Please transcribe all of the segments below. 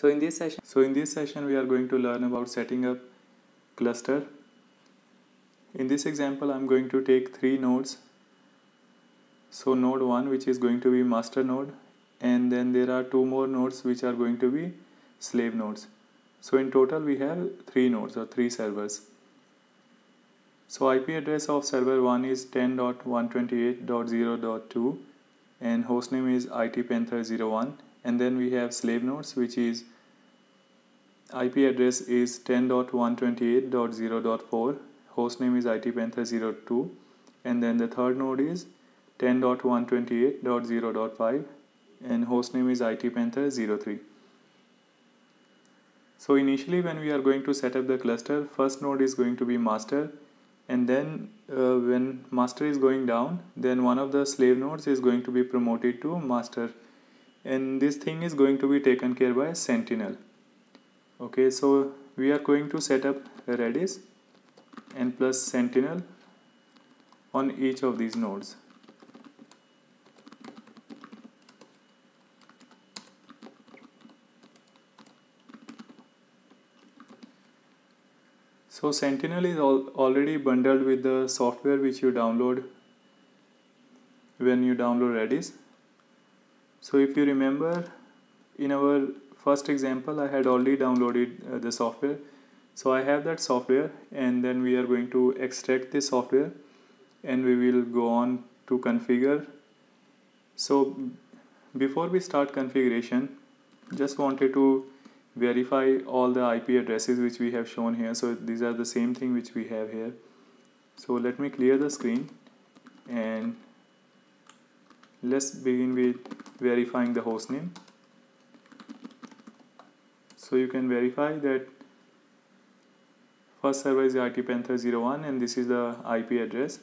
So in this session we are going to learn about setting up cluster. In this example I'm going to take three nodes. So node 1, which is going to be master node, and then there are two more nodes which are going to be slave nodes. So in total we have three nodes or three servers. So IP address of server 1 is 10.128.0.2 and hostname is ITPanther01, and then we have slave nodes, which is IP address is 10.128.0.4, hostname is ITPanther02, and then the third node is 10.128.0.5 and hostname is ITPanther03. So initially when we are going to set up the cluster, first node is going to be master, and then when master is going down, then one of the slave nodes is going to be promoted to master, and this thing is going to be taken care by Sentinel. Okay, so we are going to set up Redis and plus Sentinel on each of these nodes. So Sentinel is already bundled with the software which you download when you download Redis. So if you remember, in our first example I had already downloaded the software. So I have that software, and then we are going to extract this software and we will go on to configure. So before we start configuration, just wanted to verify all the IP addresses which we have shown here. So these are the same thing which we have here. So let me clear the screen and let's begin with verifying the host name. So you can verify that first server is ITPanther01 and this is the IP address,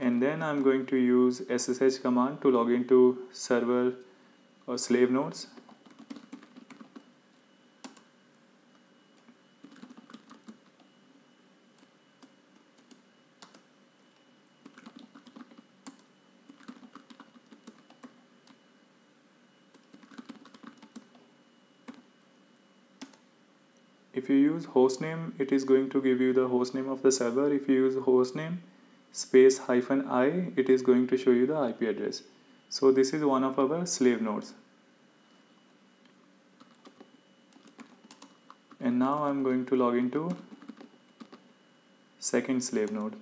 and then I'm going to use SSH command to log into server or slave nodes. If you use hostname, it is going to give you the hostname of the server. If you use hostname space -i, it is going to show you the IP address. So this is one of our slave nodes. And now I'm going to log into second slave node.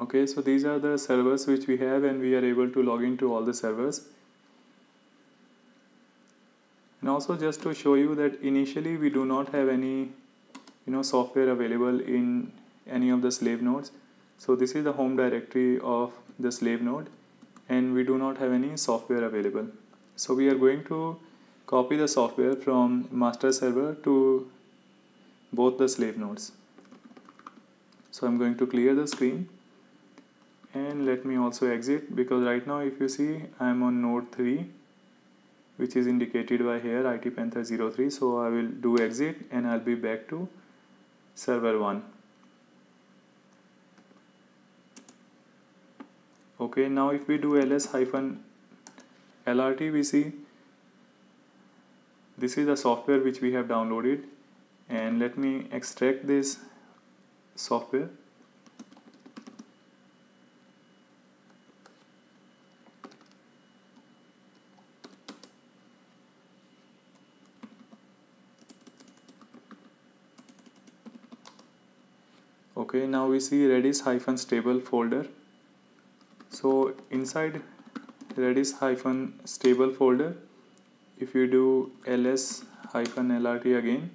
Okay, so these are the servers which we have, and we are able to log into all the servers. And also just to show you that initially we do not have any software available in any of the slave nodes. So this is the home directory of the slave node and we do not have any software available. So we are going to copy the software from master server to both the slave nodes. So I'm going to clear the screen. And let me also exit, because right now if you see I am on node 3, which is indicated by here ITPanther03. So I will do exit and I'll be back to server 1. Okay, now if we do ls-lrt, we see this is the software which we have downloaded, and let me extract this software. Okay, now we see redis-stable folder. So inside redis-stable folder, if you do ls-lrt again,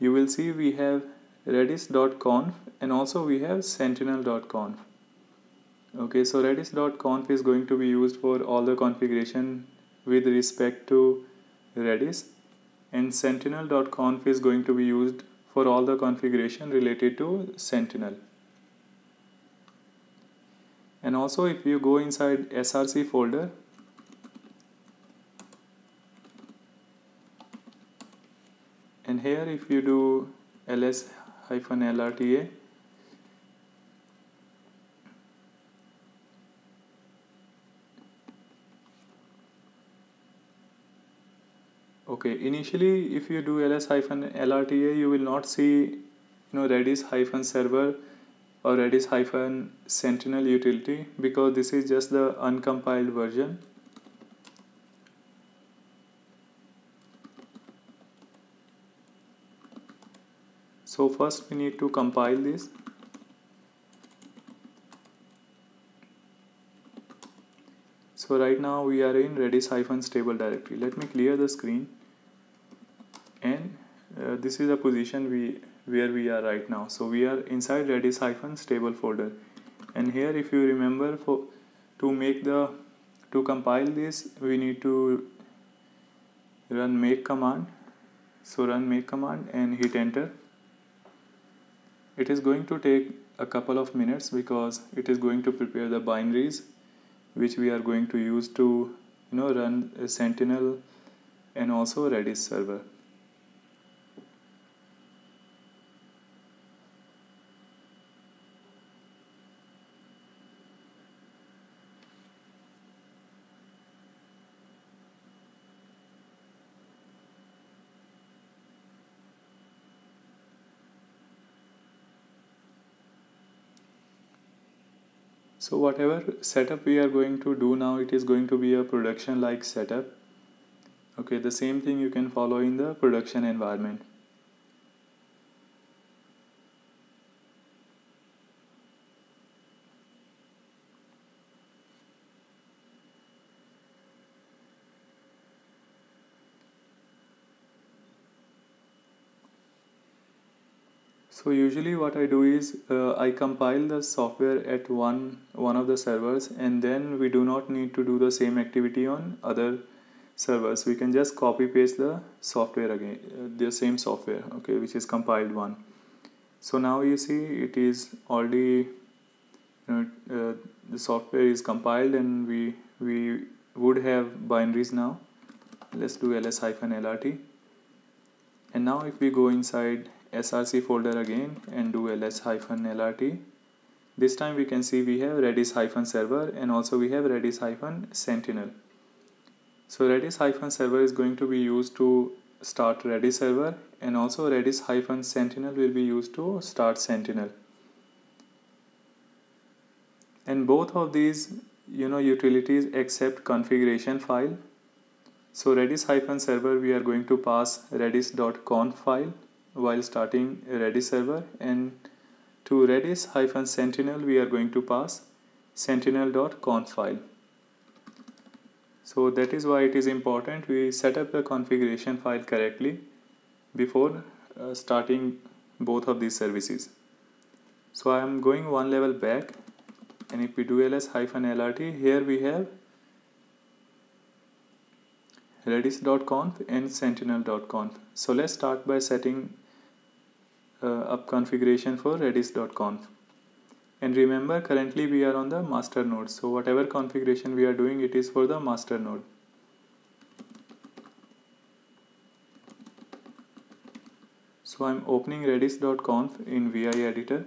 you will see we have redis.conf and also we have sentinel.conf. Okay, so redis.conf is going to be used for all the configuration with respect to Redis, and sentinel.conf is going to be used for all the configuration related to Sentinel. And also if you go inside SRC folder, and here if you do ls-lrta, Okay, initially if you do ls-lrta, you will not see, you know, redis-server or redis-sentinel utility, because this is just the uncompiled version. So first we need to compile this. So right now we are in redis-stable directory. Let me clear the screen, and this is the position where we are right now. So we are inside redis-stable folder, and here, if you remember, to compile this, we need to run make command. So run make command and hit enter. It is going to take a couple of minutes because it is going to prepare the binaries which we are going to use to, you know, run a Sentinel and also Redis server. So whatever setup we are going to do now, it is going to be a production like setup. Okay, the same thing you can follow in the production environment. So usually what I do is I compile the software at one of the servers, and then we do not need to do the same activity on other servers. We can just copy paste the software again, the same software, okay, which is compiled one. So now you see it is already, you know, the software is compiled, and we would have binaries now. Let's do ls-lrt, and now if we go inside src folder again and do ls-lrt, this time we can see we have redis-server and also we have redis-sentinel. So redis-server is going to be used to start redis server, and also redis-sentinel will be used to start sentinel. And both of these, you know, utilities accept configuration file. So redis-server, we are going to pass redis.conf file while starting Redis server, and to redis-sentinel we are going to pass sentinel.conf file. So that is why it is important we set up the configuration file correctly before starting both of these services. So I am going one level back, and if we do ls-lrt, here we have redis.conf and sentinel.conf. So let's start by setting up configuration for redis.conf, and remember currently we are on the master node, so whatever configuration we are doing, it is for the master node. So I'm opening redis.conf in vi editor.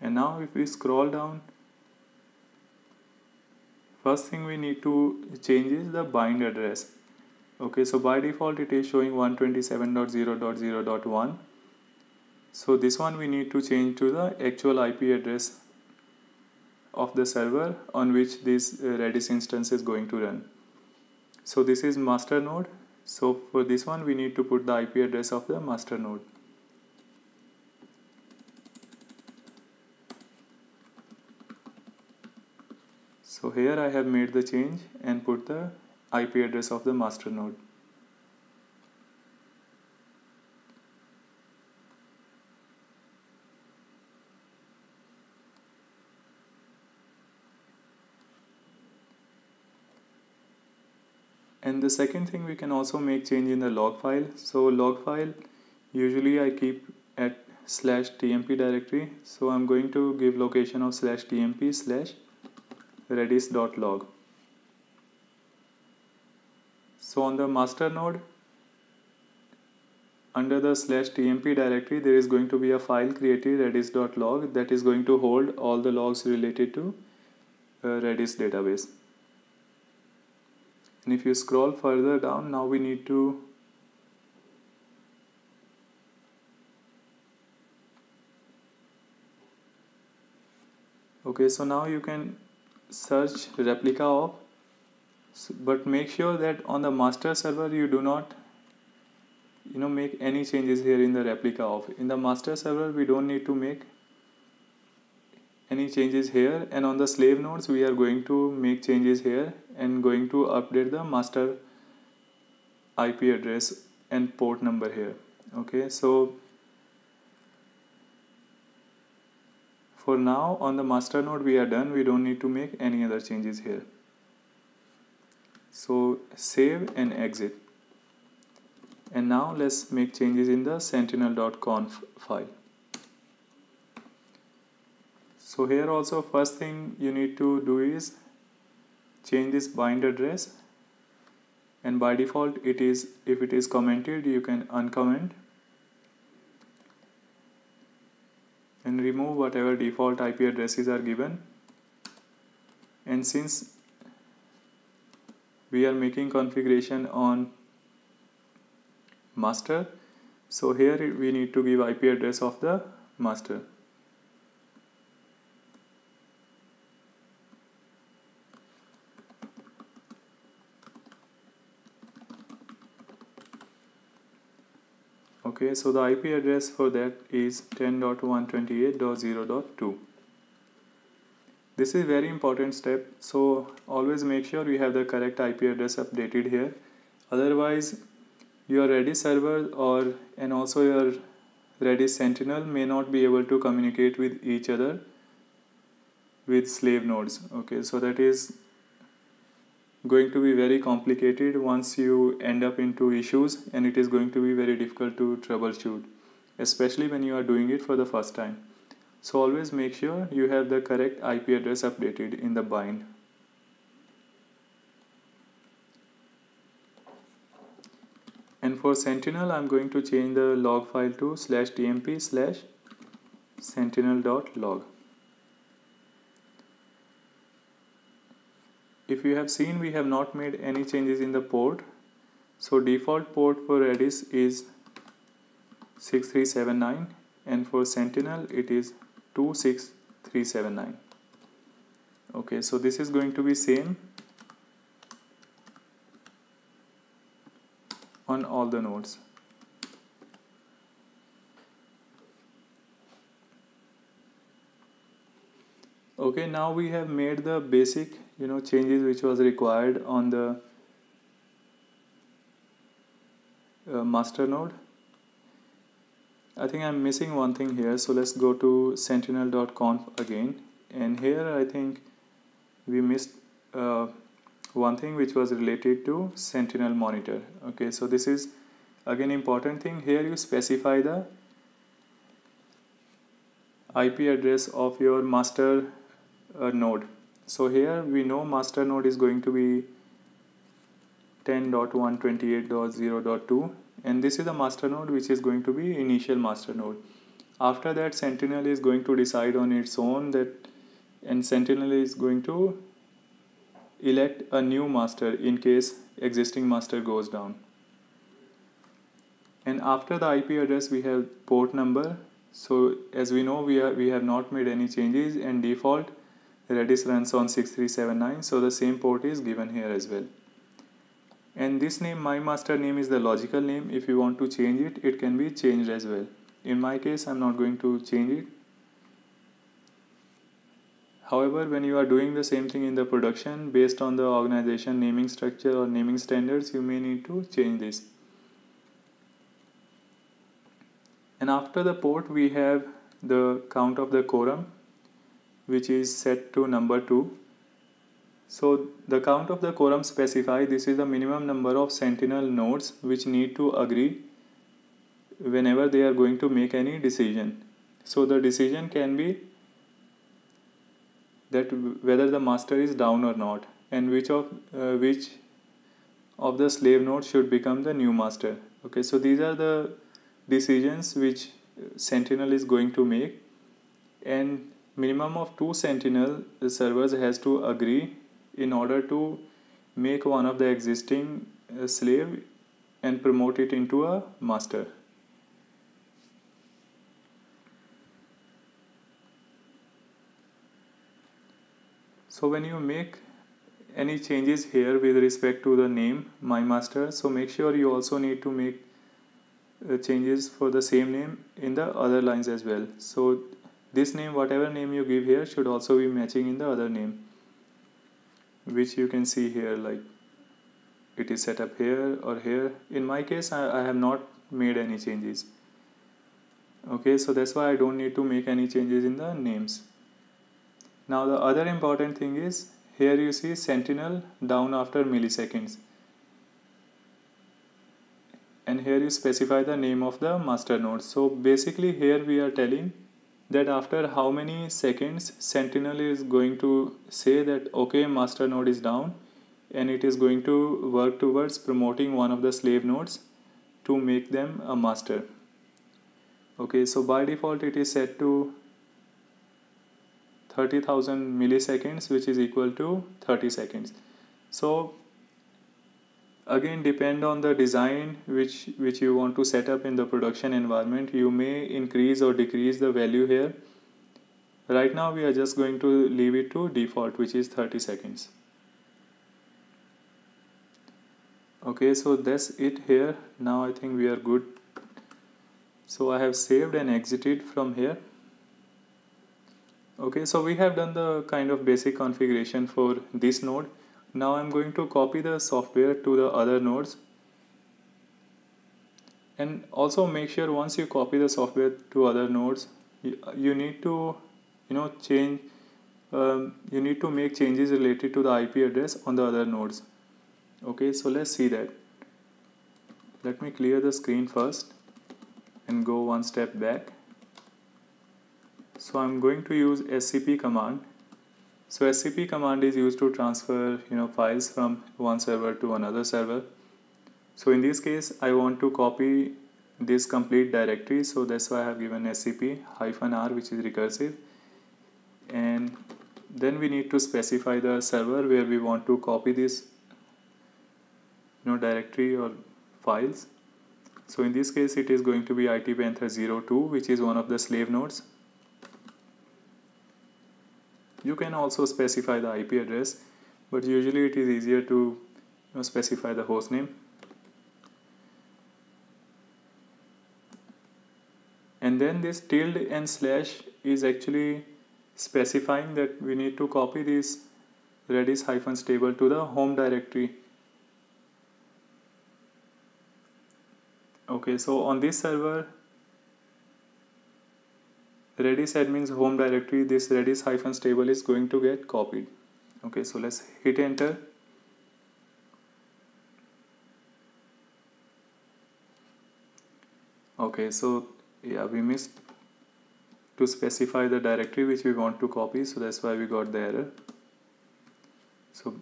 And now if we scroll down, first thing we need to change is the bind address. Okay, so by default it is showing 127.0.0.1. So this one we need to change to the actual IP address of the server on which this Redis instance is going to run. So this is master node. So for this one we need to put the IP address of the master node. So here I have made the change and put the IP address of the master node. And the second thing, we can also make change in the log file. So log file, usually I keep at /tmp directory. So I'm going to give location of /tmp/redis.log. So on the master node under the /tmp directory, there is going to be a file created, redis.log, that is going to hold all the logs related to Redis database. And if you scroll further down, now we need to okay, so now you can search replica of, but make sure that on the master server you do not make any changes here in the replica of. In the master server we don't need to make any changes here, and on the slave nodes we are going to make changes here and going to update the master IP address and port number here. Okay, so for now on the master node we are done, we don't need to make any other changes here. So save and exit. And now let's make changes in the sentinel.conf file. So here also first thing you need to do is change this bind address, and by default it is, if it is commented you can uncomment and remove whatever default IP addresses are given. And since we are making configuration on master, so here we need to give IP address of the master. Okay, so the IP address for that is 10.128.0.2. This is very important step, so always make sure we have the correct IP address updated here, otherwise your Redis server and also your Redis Sentinel may not be able to communicate with each other with slave nodes. Okay, so that is going to be very complicated once you end up into issues, and it is going to be very difficult to troubleshoot, especially when you are doing it for the first time. So always make sure you have the correct IP address updated in the bind. And for Sentinel, I'm going to change the log file to /tmp/sentinel.log. If you have seen, we have not made any changes in the port. So default port for Redis is 6379, and for Sentinel it is 26379. Okay, so this is going to be same on all the nodes. Okay, now we have made the basic changes which was required on the master node. I think I'm missing one thing here, so let's go to sentinel.conf again, and here I think we missed one thing which was related to sentinel monitor. Okay, so this is again important thing. Here you specify the IP address of your master node. So here we know master node is going to be 10.128.0.2, and this is the master node which is going to be initial master node. After that, Sentinel is going to decide on its own that, and Sentinel is going to elect a new master in case existing master goes down. And after the IP address we have port number. So as we know, we have not made any changes, and default Redis runs on 6379, so the same port is given here as well. And this name, mymaster name, is the logical name. If you want to change it, it can be changed as well. In my case, I'm not going to change it. However, when you are doing the same thing in the production, based on the organization naming structure or naming standards, you may need to change this. And after the port, we have the count of the quorum, which is set to number 2. So the count of the quorum specified, this is the minimum number of Sentinel nodes which need to agree whenever they are going to make any decision. So the decision can be that whether the master is down or not, and which of the slave nodes should become the new master. Okay, so these are the decisions which Sentinel is going to make, and minimum of 2 Sentinel servers has to agree in order to make one of the existing slave and promote it into a master. So when you make any changes here with respect to the name mymaster, so make sure you also need to make changes for the same name in the other lines as well. So this name, whatever name you give here, should also be matching in the other name, which you can see here, like it is set up here or here. In my case, I have not made any changes. Okay, so that's why I don't need to make any changes in the names. Now the other important thing is, here you see Sentinel down after milliseconds, and here you specify the name of the master node. So basically here we are telling that after how many seconds Sentinel is going to say that okay, master node is down, and it is going to work towards promoting one of the slave nodes to make them a master. Okay, so by default it is set to 30,000 milliseconds, which is equal to 30 seconds. So again, depend on the design which you want to set up in the production environment, you may increase or decrease the value here. Right now we are just going to leave it to default, which is 30 seconds. Okay, so that's it here. Now I think we are good. So I have saved and exited from here. Okay, so we have done the kind of basic configuration for this node. Now I'm going to copy the software to the other nodes, and also make sure once you copy the software to other nodes, you need to make changes related to the IP address on the other nodes. Okay, so let's see that. Let me clear the screen first and go one step back. So I'm going to use scp command. So scp command is used to transfer files from one server to another server. So in this case I want to copy this complete directory, so that's why I have given scp-r, which is recursive, and then we need to specify the server where we want to copy this directory or files. So in this case it is going to be ITPanther02, which is one of the slave nodes. You can also specify the IP address, but usually it is easier to specify the host name. And then this tilde and slash is actually specifying that we need to copy this redis-stable to the home directory. Okay, so on this server, Redis admin's home directory, this redis-stable is going to get copied. Okay, so let's hit enter. Okay, so yeah, we missed to specify the directory which we want to copy, so that's why we got the error. So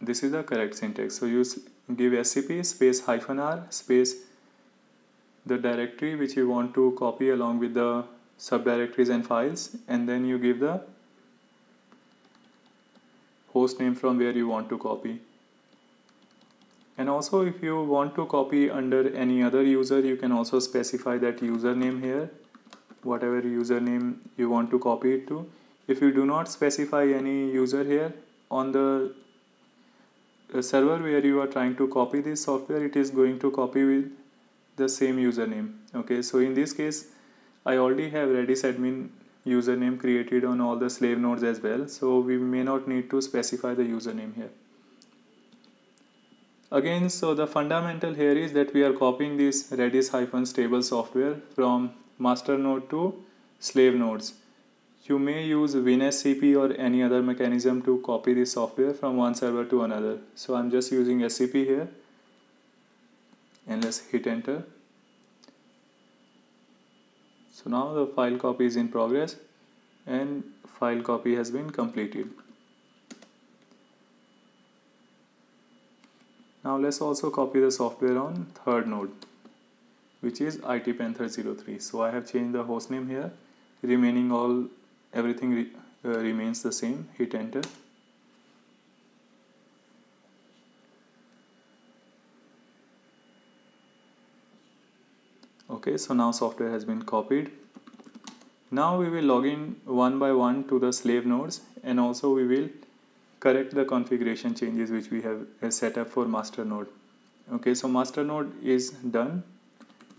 this is the correct syntax. So you give scp -r space the directory which you want to copy along with the subdirectories and files, and then you give the host name from where you want to copy. And also if you want to copy under any other user, you can also specify that username here, whatever username you want to copy it to. If you do not specify any user here, on the server where you are trying to copy this software, it is going to copy with the same username. Okay, so in this case I already have Redis admin username created on all the slave nodes as well, so we may not need to specify the username here. Again, so the fundamental here is that we are copying this redis-stable software from master node to slave nodes. You may use WinSCP or any other mechanism to copy this software from one server to another. So I'm just using SCP here, and let's hit enter. So now the file copy is in progress, and file copy has been completed. Now let's also copy the software on third node. which is ITPanther03. So I have changed the host name here. Remaining all, everything remains the same. Hit enter. Okay, so now software has been copied. Now we will log in one by one to the slave nodes, and also we will correct the configuration changes which we have set up for master node. Okay, so master node is done.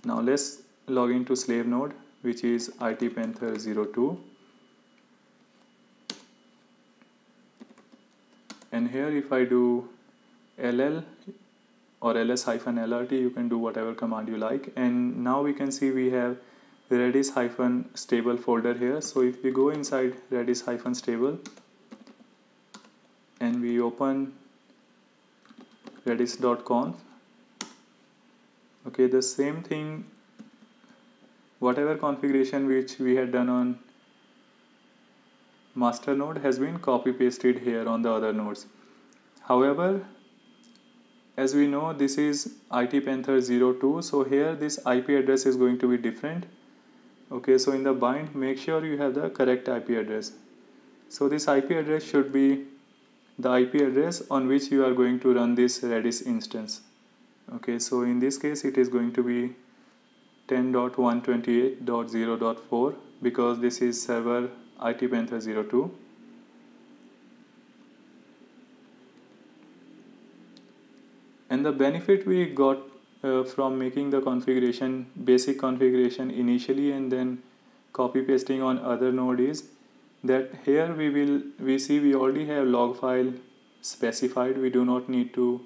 Now let's log into slave node, which is ITPanther02. And here if I do LL or ls-lrt, you can do whatever command you like. And now we can see we have redis-stable folder here. So if we go inside redis-stable and we open redis.conf, okay, the same thing, whatever configuration which we had done on master node has been copy pasted here on the other nodes. However, as we know, this is ITPanther02, so here this IP address is going to be different. Okay, so in the bind, make sure you have the correct IP address. So this IP address should be the IP address on which you are going to run this Redis instance. Okay, so in this case it is going to be 10.128.0.4 because this is server ITPanther02. And the benefit we got from making the configuration, basic configuration initially and then copy pasting on other node is that here we see we already have log file specified. We do not need to,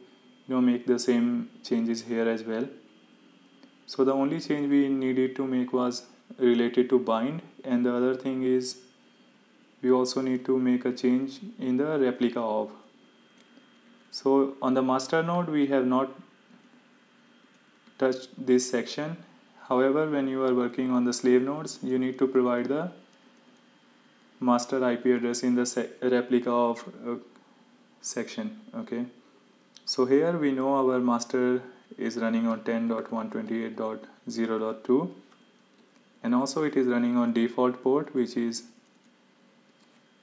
you know, make the same changes here as well. So the only change we needed to make was related to bind, and the other thing is we also need to make a change in the replica of. So on the master node we have not touched this section. However, when you are working on the slave nodes, you need to provide the master IP address in the replica of section. Okay, so here we know our master is running on 10.128.0.2, and also it is running on default port, which is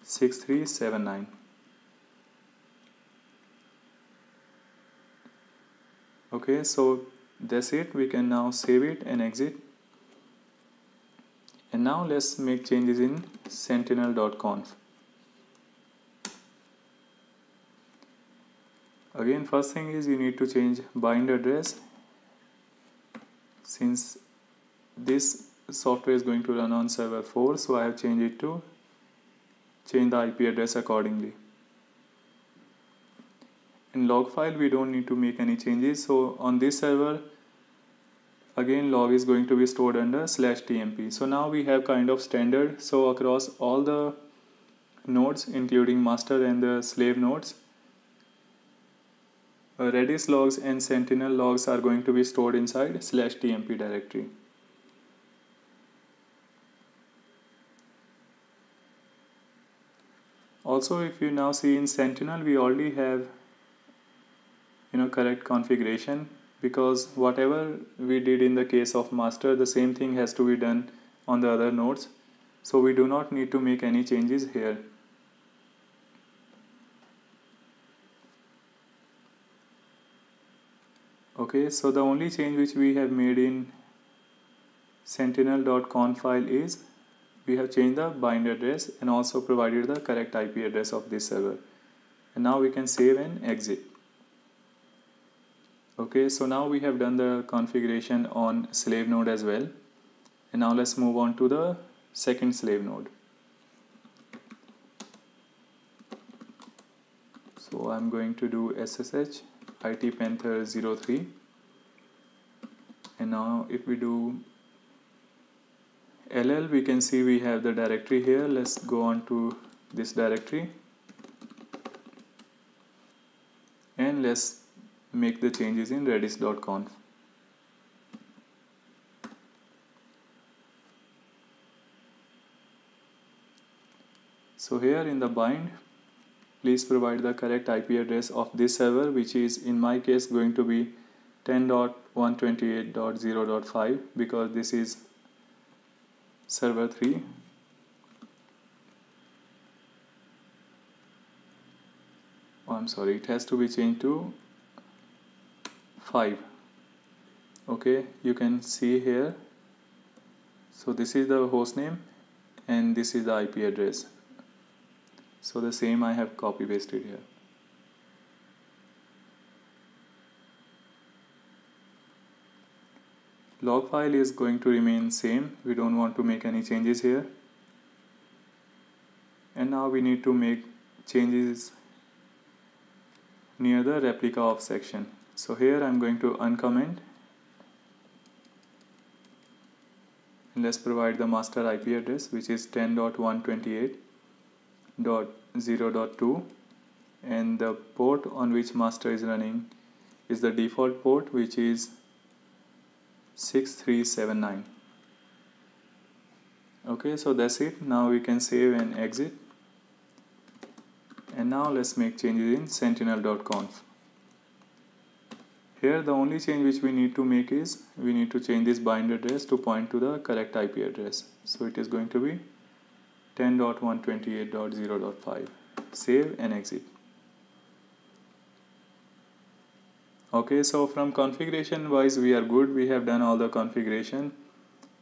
6379. Okay, so that's it. We can now save it and exit. And now let's make changes in sentinel.conf. Again, first thing is you need to change bind address, since this software is going to run on server 4, so I have changed it to change the IP address accordingly. In log file we don't need to make any changes, so on this server again log is going to be stored under /tmp. So now we have kind of standard, so across all the nodes including master and the slave nodes, Redis logs and Sentinel logs are going to be stored inside /tmp directory. Also, if you now see in Sentinel, we already have, you know, correct configuration, because whatever we did in the case of master, the same thing has to be done on the other nodes, so we do not need to make any changes here. Okay, so the only change which we have made in sentinel.conf file is we have changed the bind address and also provided the correct IP address of this server. And now we can save and exit. Okay, so now we have done the configuration on slave node as well, and now let's move on to the second slave node. So I'm going to do SSH ITPanther03, and now if we do LL, we can see we have the directory here. Let's go on to this directory and let's make the changes in redis.conf. So here in the bind, please provide the correct IP address of this server, which is in my case going to be 10.128.0.5 because this is server 3. Oh, I'm sorry, it has to be changed to 5. Okay, you can see here. So this is the host name and this is the IP address. So the same I have copy pasted here. Log file is going to remain same. We don't want to make any changes here. And now we need to make changes near the replica of section. So here I'm going to uncomment. And let's provide the master IP address, which is 10.128.0.2, and the port on which master is running is the default port, which is 6379. Okay, so that's it. Now we can save and exit. And now let's make changes in sentinel.conf. Here the only change which we need to make is we need to change this bind address to point to the correct IP address. So it is going to be 10.128.0.5. Save and exit. Okay, so from configuration wise we are good, we have done all the configuration.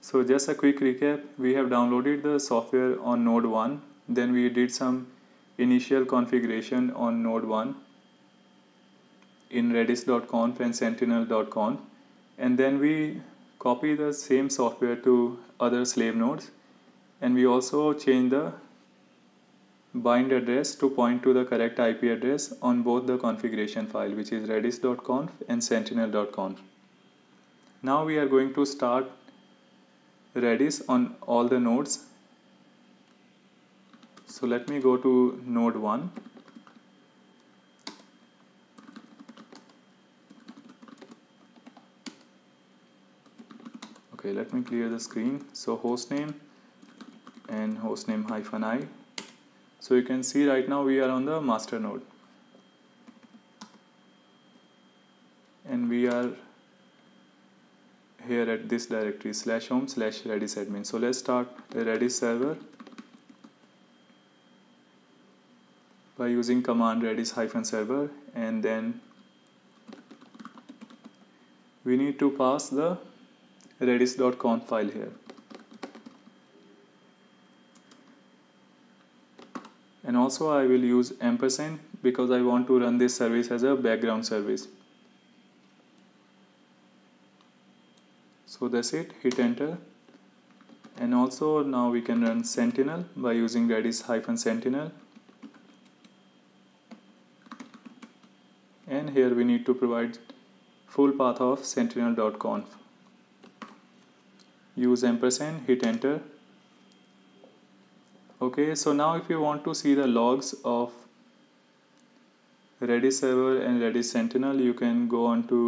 So just a quick recap, we have downloaded the software on node 1, then we did some initial configuration on node 1 in redis.conf and sentinel.conf, and then we copy the same software to other slave nodes, and we also change the bind address to point to the correct IP address on both the configuration file, which is redis.conf and sentinel.conf. Now we are going to start Redis on all the nodes. So let me go to node 1. Okay, let me clear the screen. So hostname and hostname -i. So you can see right now we are on the master node and we are here at this directory /home/redis-admin. So let's start the Redis server by using command redis-server, and then we need to pass the redis.conf file here. And also I will use ampersand because I want to run this service as a background service. So that's it, hit enter. And also now we can run sentinel by using redis-sentinel. And here we need to provide full path of sentinel.conf. Use ampersand, hit enter. Okay, so now if you want to see the logs of Redis server and Redis Sentinel, you can go on to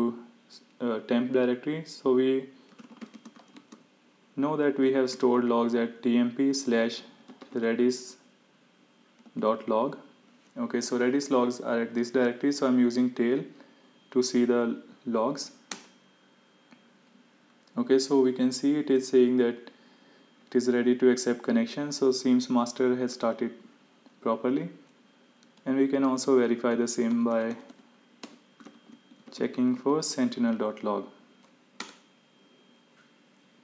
temp directory. So we know that we have stored logs at tmp/redis.log. Okay, so Redis logs are at this directory, so I'm using tail to see the logs. Okay, so we can see it is saying that is ready to accept connection, so seems master has started properly, and we can also verify the same by checking for sentinel.log.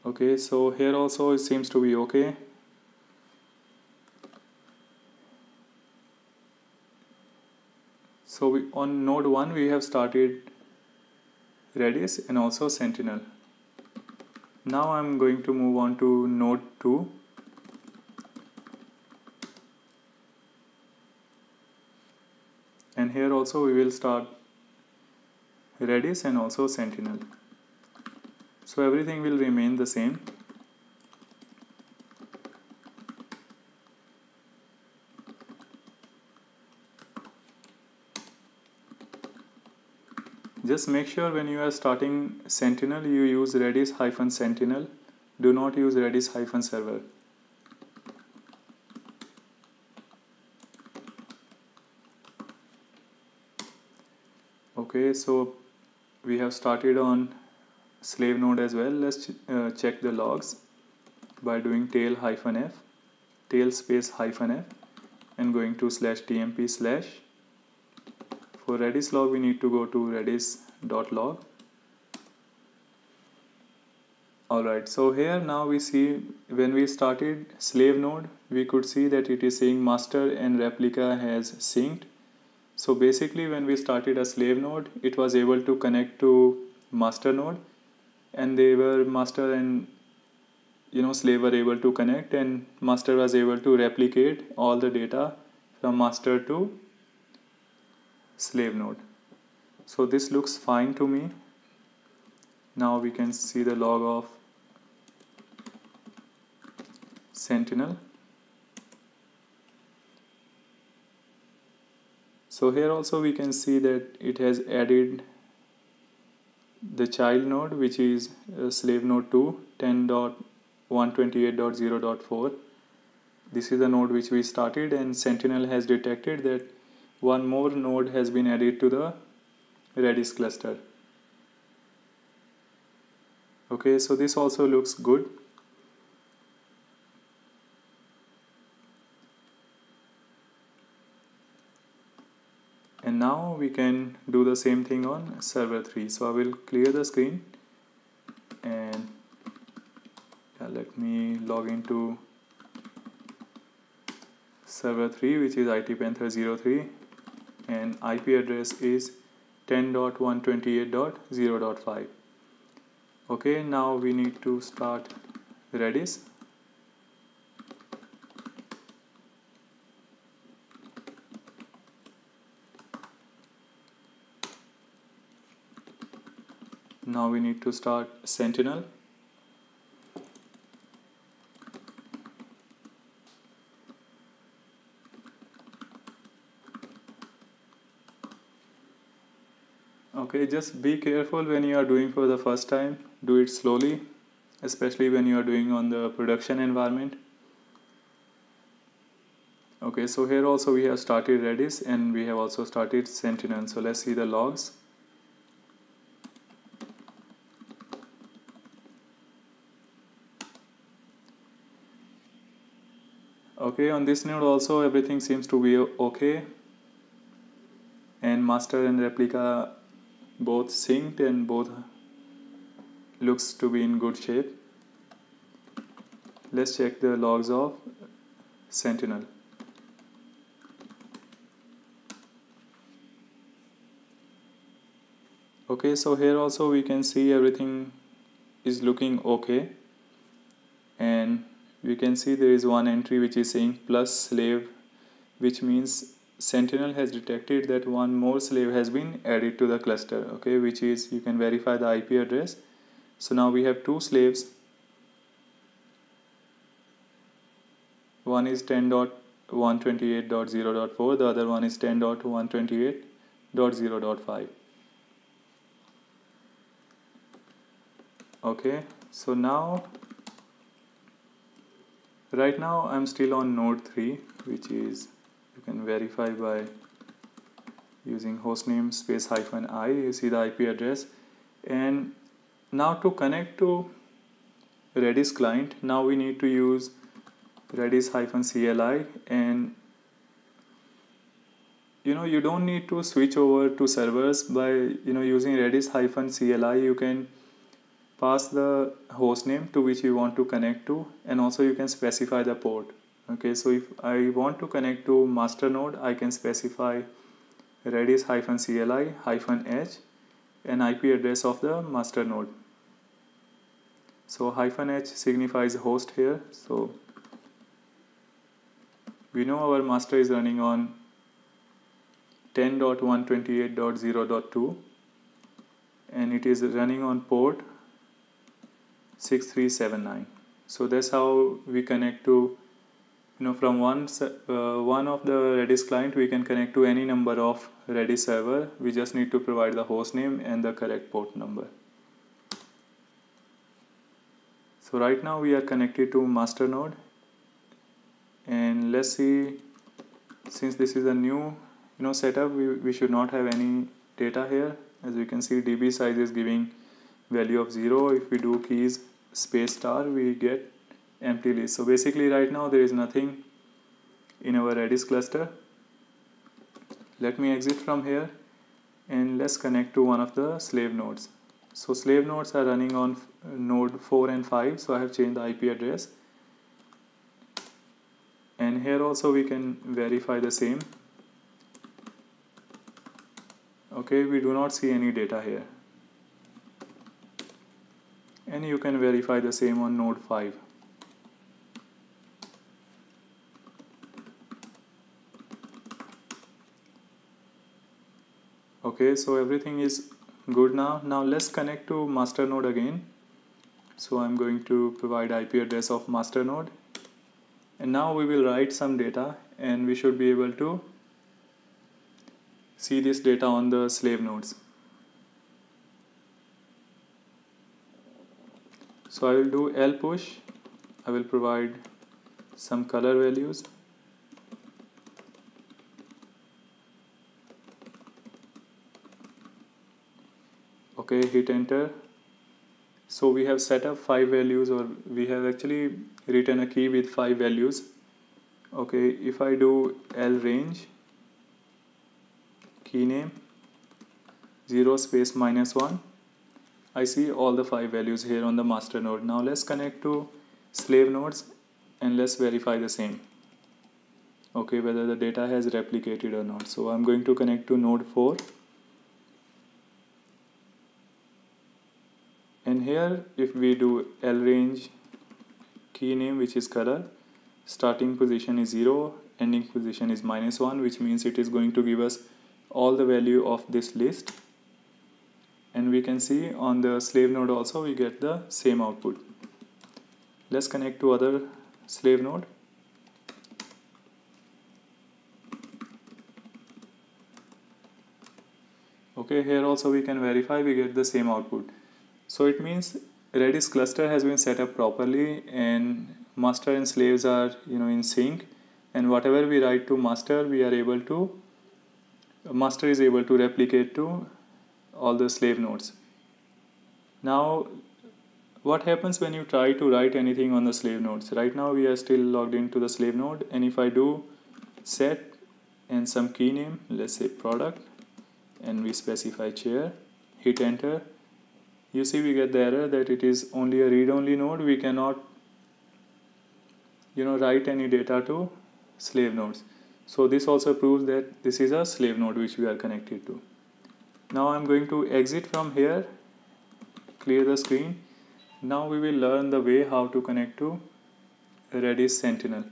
Okay, so here also it seems to be okay, so we on node 1 we have started Redis and also Sentinel. Now I'm going to move on to node 2. And here also we will start Redis and also Sentinel. So everything will remain the same. Just make sure when you are starting Sentinel, you use redis-sentinel. Do not use redis-server. Okay, so we have started on slave node as well. Let's check the logs by doing tail-f, tail space -f, and going to /tmp/. For Redis log, we need to go to redis.log. Alright, so here now we see when we started slave node, we could see that it is saying master and replica has synced. So basically when we started a slave node, it was able to connect to master node, and they were master and slave were able to connect, and master was able to replicate all the data from master to slave node. So this looks fine to me. Now we can see the log of Sentinel. So here also we can see that it has added the child node, which is slave node 2, 10.128.0.4. This is the node which we started, and Sentinel has detected that one more node has been added to the Redis cluster. Okay, so this also looks good. And now we can do the same thing on server 3. So I will clear the screen and let me log into server 3, which is ITPanther03, and IP address is 10.128.0.5. Okay, now we need to start Redis. Now we need to start Sentinel. Okay, just be careful when you are doing for the first time. Do it slowly, especially when you are doing on the production environment. Okay, so here also we have started Redis and we have also started Sentinel. So let's see the logs. Okay, on this node also everything seems to be okay. And master and replica both synced and both looks to be in good shape. Let's check the logs of Sentinel. Okay, so here also we can see everything is looking okay, and we can see there is one entry which is saying +slave, which means Sentinel has detected that one more slave has been added to the cluster, okay, which is, you can verify the IP address. So now we have two slaves. One is 10.128.0.4, the other one is 10.128.0.5. Okay, so now, right now I'm still on node 3, which is, you can verify by using hostname space -i. You see the IP address. And now to connect to Redis client, now we need to use redis-cli, and you don't need to switch over to servers. By using redis-cli, you can pass the hostname to which you want to connect to, and also you can specify the port. Okay, so if I want to connect to master node, I can specify redis-cli -h and IP address of the master node. So -h signifies host here. So we know our master is running on 10.128.0.2, and it is running on port 6379. So that's how we connect to, from one of the Redis client, we can connect to any number of Redis server. We just need to provide the host name and the correct port number. So right now we are connected to master node, and let's see, since this is a new setup, we should not have any data here. As we can see, db size is giving value of 0. If we do keys space star, we get empty list. So basically right now there is nothing in our Redis cluster. Let me exit from here and let's connect to one of the slave nodes. So slave nodes are running on node 4 and 5. So I have changed the IP address. And here also we can verify the same. Okay, we do not see any data here. And you can verify the same on node 5. Okay, so everything is good now. Now let's connect to master node again. So I'm going to provide IP address of master node. And now we will write some data and we should be able to see this data on the slave nodes. So I will do L push. I will provide some color values. Okay, hit enter. So we have set up 5 values, or we have actually written a key with 5 values. Okay, if I do L range, key name, 0 space minus 1, I see all the 5 values here on the master node. Now let's connect to slave nodes and let's verify the same. Okay, whether the data has replicated or not. So I'm going to connect to node 4. And here if we do L range, key name which is color, starting position is 0, ending position is minus 1, which means it is going to give us all the value of this list. And we can see on the slave node also we get the same output. Let's connect to other slave node. Okay, here also we can verify, we get the same output. So it means Redis cluster has been set up properly and master and slaves are in sync, and whatever we write to master, master is able to replicate to all the slave nodes. Now what happens when you try to write anything on the slave nodes? Right now we are still logged into the slave node, and if I do set and some key name, let's say product, and we specify chair, hit enter, you see we get the error that it is only a read-only node. We cannot write any data to slave nodes. So this also proves that this is a slave node which we are connected to. Now I'm going to exit from here, clear the screen. Now we will learn the way how to connect to Redis Sentinel.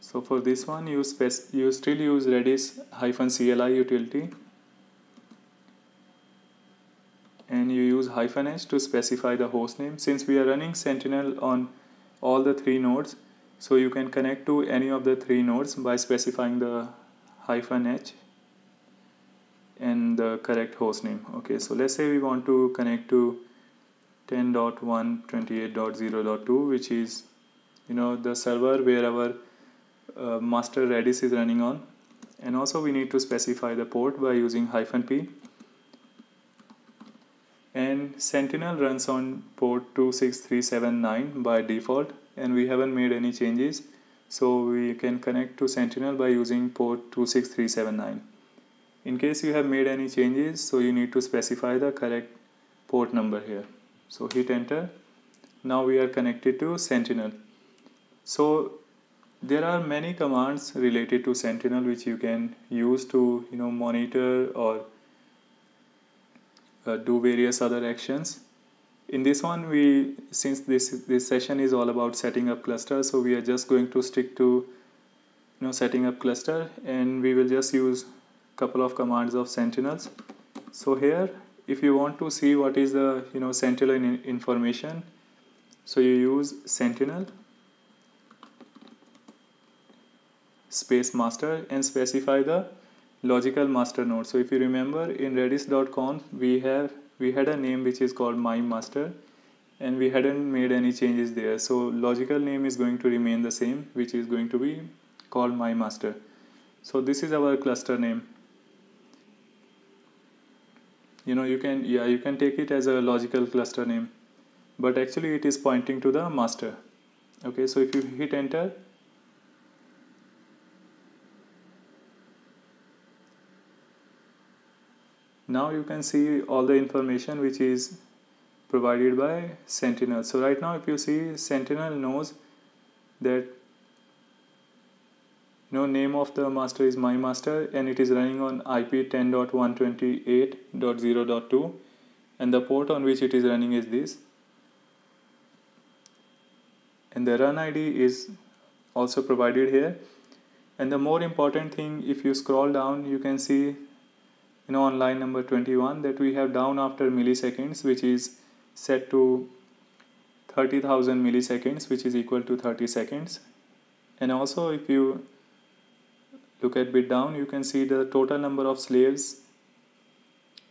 So for this one you still use redis-cli utility. And you use -h to specify the host name. Since we are running Sentinel on all the 3 nodes, so you can connect to any of the 3 nodes by specifying the -h and the correct host name. Okay, so let's say we want to connect to 10.128.0.2, which is the server where our master Redis is running on, and also we need to specify the port by using -p. And Sentinel runs on port 26379 by default, and we haven't made any changes, so we can connect to Sentinel by using port 26379. In case you have made any changes, so you need to specify the correct port number here. So hit enter. Now we are connected to Sentinel. So there are many commands related to Sentinel which you can use to monitor or do various other actions. In this one, since this session is all about setting up cluster, so we are just going to stick to setting up cluster, and we will just use couple of commands of sentinels. So here if you want to see what is the sentinel information, so you use sentinel space master and specify the logical master node. So if you remember, in redis.conf we had a name which is called mymaster, and we hadn't made any changes there, so logical name is going to remain the same, which is going to be called mymaster. So this is our cluster name. you can take it as a logical cluster name, but actually it is pointing to the master. Okay, so if you hit enter, now you can see all the information which is provided by Sentinel. So right now if you see, Sentinel knows that name of the master is mymaster, and it is running on IP 10.128.0.2, and the port on which it is running is this, and the run ID is also provided here. And the more important thing, if you scroll down, you can see on line number 21 that we have down after milliseconds, which is set to 30,000 milliseconds, which is equal to 30 seconds. And also if you look at bit down, you can see the total number of slaves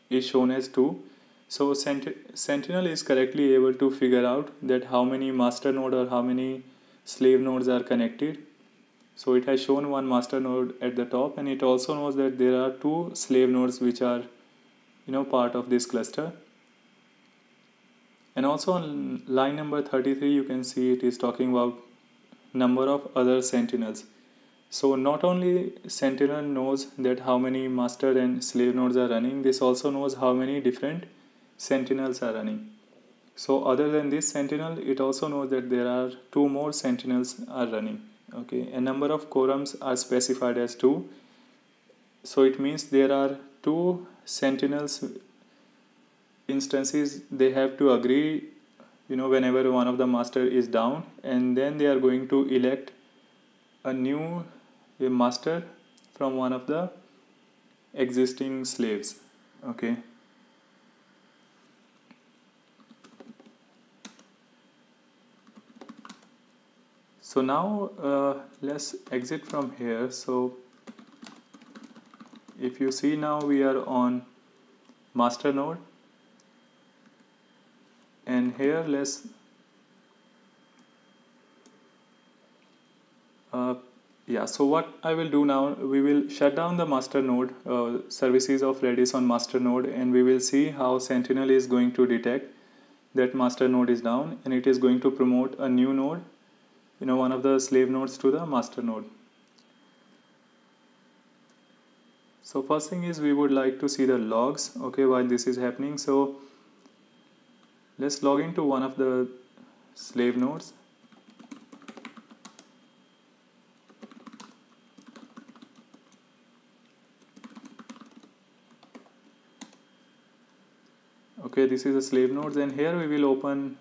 is shown as 2. So Sentinel is correctly able to figure out that how many master node or how many slave nodes are connected. So it has shown one master node at the top, and it also knows that there are 2 slave nodes which are part of this cluster. And also on line number 33, you can see it is talking about number of other sentinels. So not only Sentinel knows that how many master and slave nodes are running, this also knows how many different sentinels are running. So other than this Sentinel, it also knows that there are 2 more sentinels are running. Okay, a number of quorums are specified as 2. So it means there are 2 sentinels instances they have to agree whenever one of the master is down, and then they are going to elect a new master from one of the existing slaves. Okay, so now let's exit from here. So if you see, now we are on master node, and here let's so what I will do now, we will shut down the master node, services of Redis on master node, and we will see how Sentinel is going to detect that master node is down, and it is going to promote a new node, one of the slave nodes, to the master node. So first thing is, we would like to see the logs, okay, while this is happening. So let's log into one of the slave nodes. Okay, this is a slave node, and here we will open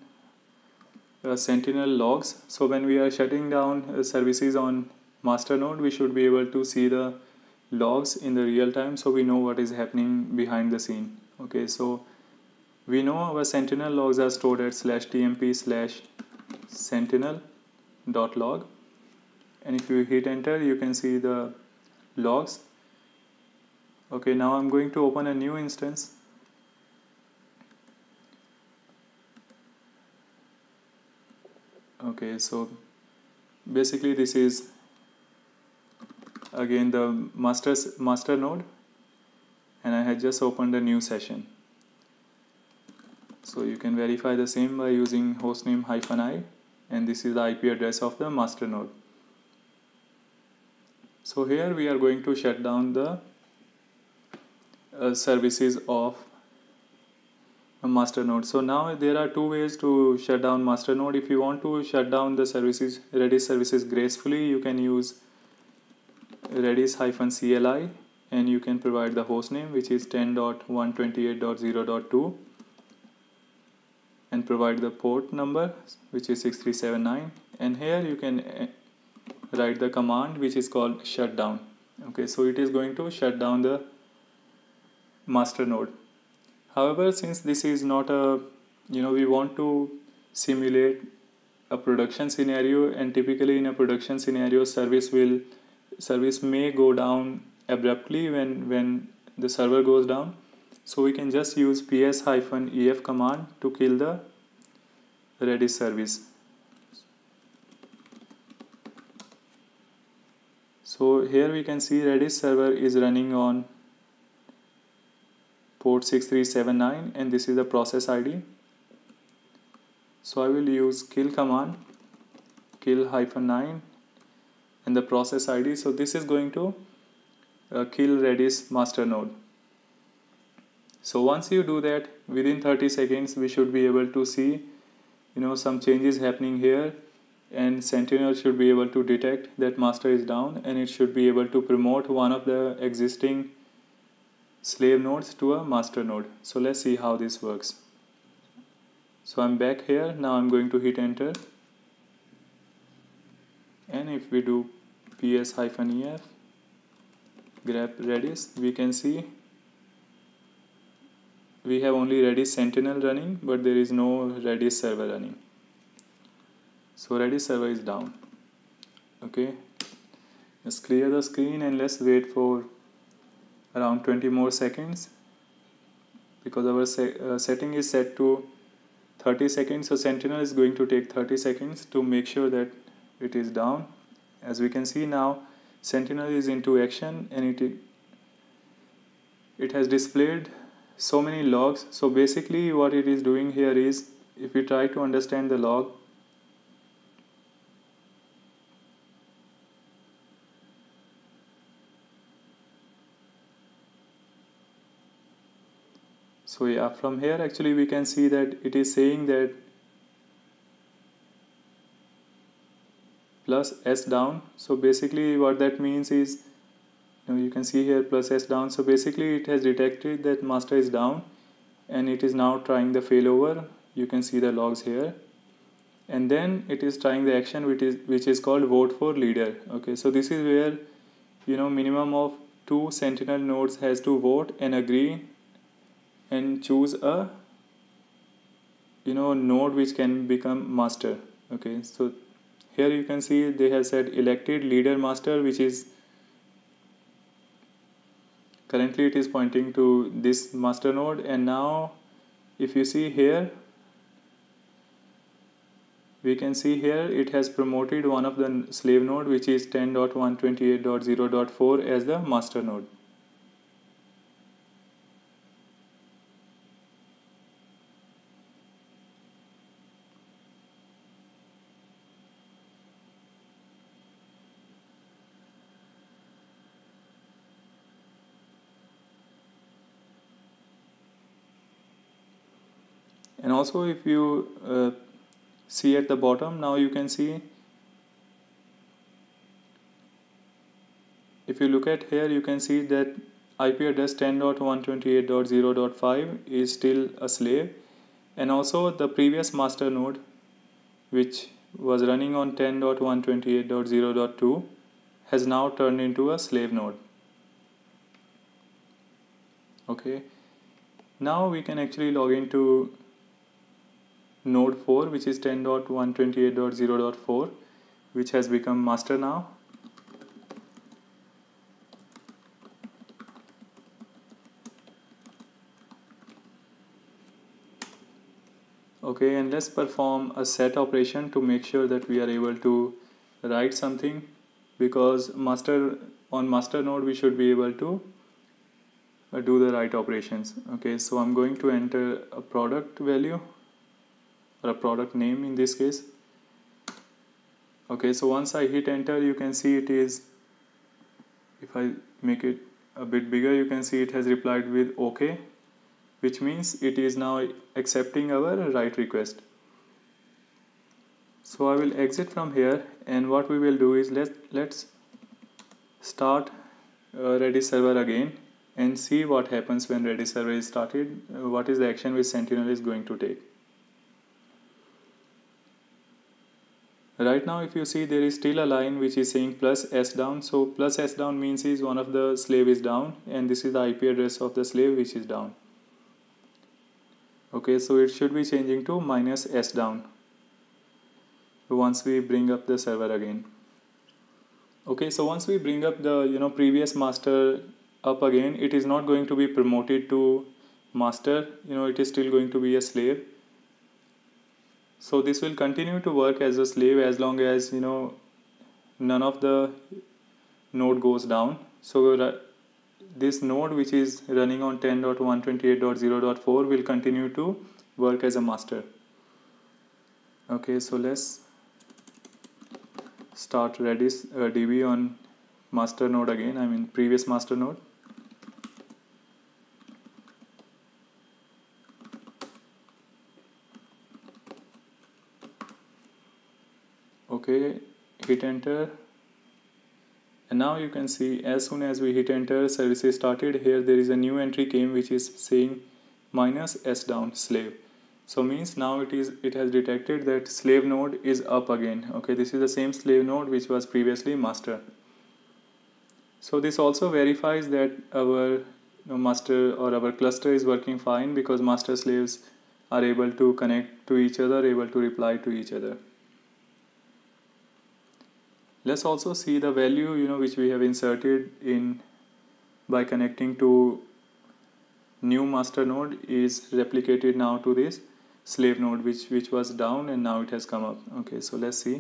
Sentinel logs. So when we are shutting down services on master node, we should be able to see the logs in the real time, so we know what is happening behind the scene. Okay, so we know our Sentinel logs are stored at /tmp/sentinel.log, and if you hit enter, you can see the logs. Okay, now I'm going to open a new instance. Okay, so basically this is again the master node, and I had just opened a new session. So you can verify the same by using hostname -i, and this is the IP address of the master node. So here we are going to shut down the services of a master node. So now there are 2 ways to shut down master node. If you want to shut down the services, Redis services, gracefully, you can use redis-cli, and you can provide the host name, which is 10.128.0.2, and provide the port number, which is 6379, and here you can write the command which is called shutdown. Okay, so it is going to shut down the master node. However, since this is not a, we want to simulate a production scenario, and typically in a production scenario service may go down abruptly when the server goes down. So we can just use ps-ef command to kill the Redis service. So here we can see Redis server is running on port 6379, and this is the process ID. So I will use kill command, kill-9, and the process ID. So this is going to kill Redis master node. So once you do that, within 30 seconds we should be able to see, you know, some changes happening here, and Sentinel should be able to detect that master is down, and it should be able to promote one of the existing slave nodes to a master node. So let's see how this works. So I'm back here. Now I'm going to hit enter, and if we do ps-ef, grep Redis, we can see we have only Redis Sentinel running, but there is no Redis server running. So Redis server is down. Okay, let's clear the screen and let's wait for around 20 more seconds, because our setting is set to 30 seconds. So Sentinel is going to take 30 seconds to make sure that it is down. As we can see now, Sentinel is into action, and it has displayed so many logs. So basically what it is doing here is, if we try to understand the log, so yeah, from here actually we can see that it is saying that plus s down. So basically what that means is, now you can see here plus s down. So basically it has detected that master is down, and it is now trying the failover. You can see the logs here, and then it is trying the action which is called vote for leader. Okay, so this is where, you know, minimum of 2 Sentinel nodes has to vote and agree and choose a, you know, node which can become master. Okay, so here you can see they have said elected leader master, which is currently it is pointing to this master node. And now if you see here, we can see here it has promoted one of the slave node, which is 10.128.0.4, as the master node. And also if you see at the bottom, now you can see, if you look at here, you can see that IP address 10.128.0.5 is still a slave, and also the previous master node which was running on 10.128.0.2 has now turned into a slave node. Okay, now we can actually log into node 4, which is 10.128.0.4, which has become master now. Okay, and let's perform a set operation to make sure that we are able to write something, because on master node we should be able to do the write operations. Okay, so I'm going to enter a product value, a product name in this case. Okay, so once I hit enter, you can see it is, if I make it a bit bigger, you can see it has replied with OK, which means it is now accepting our write request. So I will exit from here, and what we will do is let's start Redis server again and see what happens when Redis server is started, what is the action which Sentinel is going to take. Right now if you see, there is still a line which is saying plus s down. So plus s down means is one of the slave is down, and this is the IP address of the slave which is down. Okay, so it should be changing to minus s down once we bring up the server again. Okay, so once we bring up the, you know, previous master up again, it is not going to be promoted to master, you know, it is still going to be a slave. So this will continue to work as a slave as long as, you know, none of the node goes down. So this node, which is running on 10.128.0.4, will continue to work as a master. Okay, so let's start Redis DB on master node again, I mean previous master node. Okay, hit enter, and now you can see as soon as we hit enter, service is started. Here there is a new entry came, which is saying -s down slave. So means now it has detected that slave node is up again. Okay, this is the same slave node which was previously master. So this also verifies that our master or our cluster is working fine, because master slaves are able to connect to each other, able to reply to each other. Let's also see the value, which we have inserted in by connecting to new master node is replicated now to this slave node, which was down, and now it has come up. Okay, so let's see.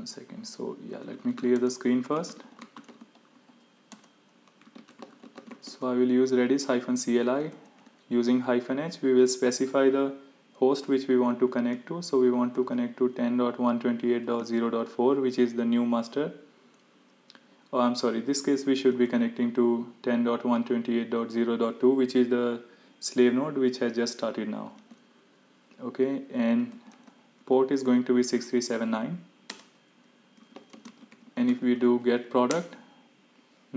One second. So yeah, let me clear the screen first. So I will use redis-cli. Using -h, we will specify the host which we want to connect to. So we want to connect to 10.128.0.4, which is the new master. Oh, I'm sorry, in this case we should be connecting to 10.128.0.2, which is the slave node which has just started now. Okay, and port is going to be 6379. And if we do get product,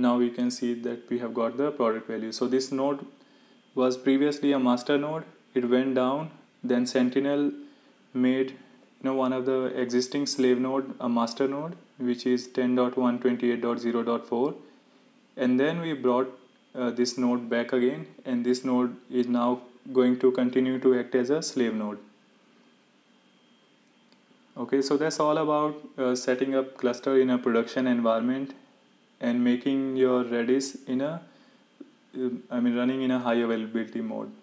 now we can see that we have got the product value. So this node was previously a master node, it went down, then Sentinel made one of the existing slave node a master node, which is 10.128.0.4, and then we brought this node back again, and this node is now going to continue to act as a slave node. Okay, so that's all about setting up cluster in a production environment and making your Redis running in a high availability mode.